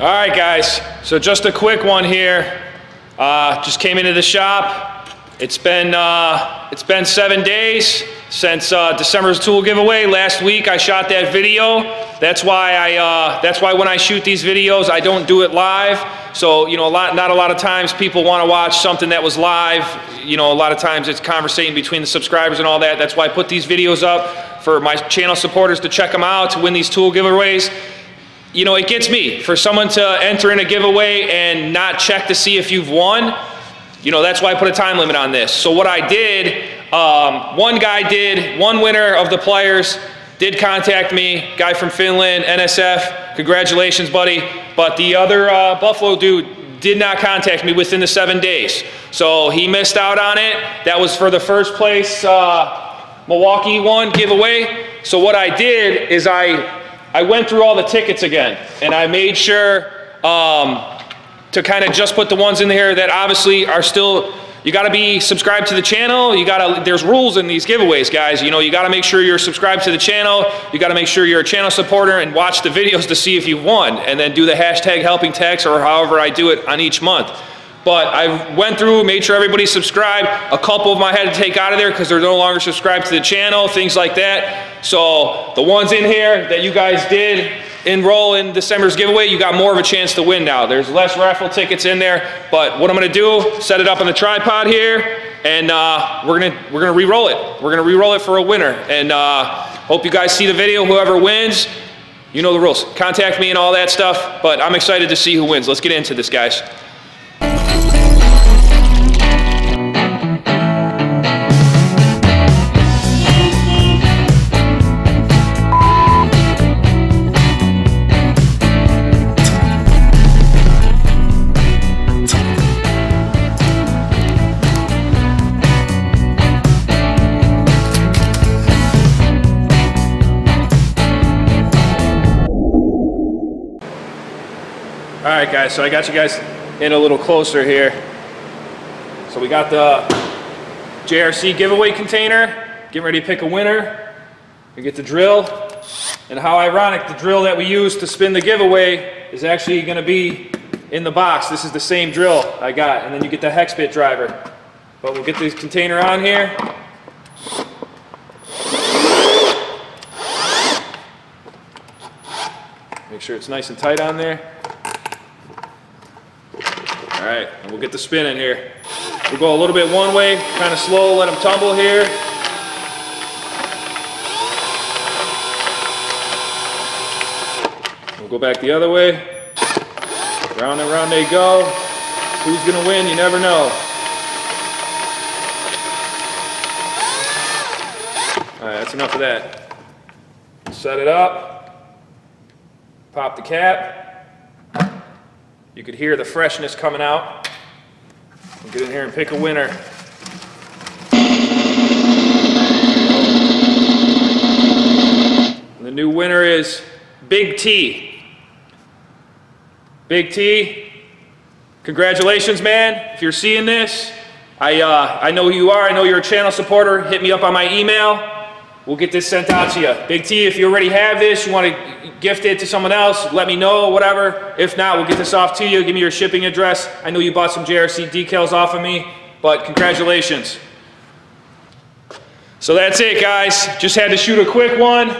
All right, guys, so just a quick one here. Just came into the shop. It's been 7 days since December's tool giveaway. Last week I shot that video. That's why when I shoot these videos I don't do it live. So, you know, not a lot of times people want to watch something that was live. You know, a lot of times it's conversating between the subscribers and all that. That's why I put these videos up for my channel supporters to check them out, to win these tool giveaways. You know, it gets me. For someone to enter in a giveaway and not check to see if you've won, you know, that's why I put a time limit on this. So what I did, one winner of the players did contact me, guy from Finland, NSF, congratulations, buddy. But the other Buffalo dude did not contact me within the 7 days. So he missed out on it. That was for the first place Milwaukee one giveaway. So what I did is I went through all the tickets again, and I made sure to kind of just put the ones in here that obviously are still, you gotta be subscribed to the channel, there's rules in these giveaways, guys. You know, you gotta make sure you're subscribed to the channel, you gotta make sure you're a channel supporter and watch the videos to see if you won, and then do the hashtag helping techs or however I do it on each month. But I went through, made sure everybody's subscribed. A couple of them I had to take out of there because they're no longer subscribed to the channel, things like that. So the ones in here that you guys did enroll in December's giveaway, you got more of a chance to win now. There's less raffle tickets in there. But what I'm gonna do, set it up on the tripod here, and we're gonna re-roll it. We're gonna re-roll it for a winner. And hope you guys see the video. Whoever wins, you know the rules. Contact me and all that stuff. But I'm excited to see who wins. Let's get into this, guys. Alright guys, so I got you guys in a little closer here. So we got the JRC giveaway container, getting ready to pick a winner. We get the drill, and how ironic, the drill that we use to spin the giveaway is actually going to be in the box. This is the same drill I got, and then you get the hex bit driver. But we'll get this container on here. Make sure it's nice and tight on there. All right, and we'll get the spin in here. We'll go a little bit one way, kind of slow, let them tumble here. We'll go back the other way. Round and round they go. Who's gonna win? You never know. All right, that's enough of that. Set it up. Pop the cap. You could hear the freshness coming out. We'll get in here and pick a winner. And the new winner is Big T. Big T, congratulations, man. If you're seeing this, I know who you are. I know you're a channel supporter. Hit me up on my email. We'll get this sent out to you. Big T, if you already have this, you want to gift it to someone else, let me know, whatever. If not, we'll get this off to you. Give me your shipping address. I know you bought some JRC decals off of me, but congratulations. So that's it, guys. Just had to shoot a quick one.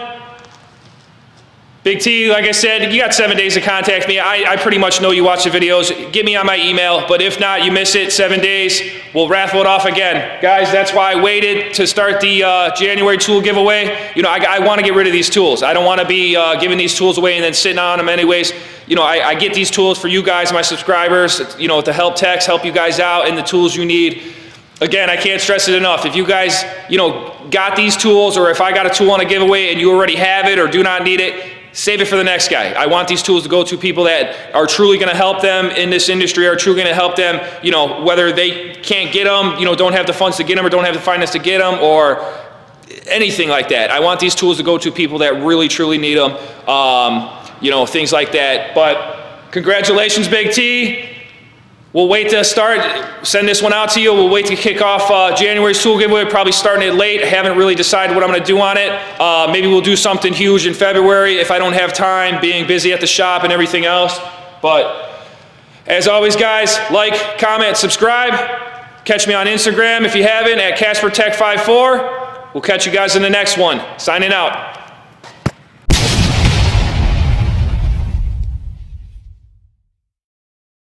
Big T, like I said, you got 7 days to contact me. I pretty much know you watch the videos. Get me on my email, but if not, you miss it, 7 days, we'll raffle it off again. Guys, that's why I waited to start the January tool giveaway. You know, I want to get rid of these tools. I don't want to be giving these tools away and then sitting on them anyways. You know, I get these tools for you guys, my subscribers, you know, to help techs, help you guys out, and the tools you need. Again, I can't stress it enough. If you guys, you know, got these tools, or if I got a tool on a giveaway and you already have it or do not need it, save it for the next guy. I want these tools to go to people that are truly going to help them in this industry, are truly going to help them, you know, whether they can't get them, you know, don't have the funds to get them, or don't have the finance to get them, or anything like that. I want these tools to go to people that really, truly need them, you know, things like that. But congratulations, Big T. We'll wait to start, send this one out to you. We'll wait to kick off January's tool giveaway, probably starting it late. I haven't really decided what I'm gonna do on it. Maybe we'll do something huge in February if I don't have time, being busy at the shop and everything else. But as always, guys, like, comment, subscribe. Catch me on Instagram if you haven't at CasperTech54. We'll catch you guys in the next one. Signing out.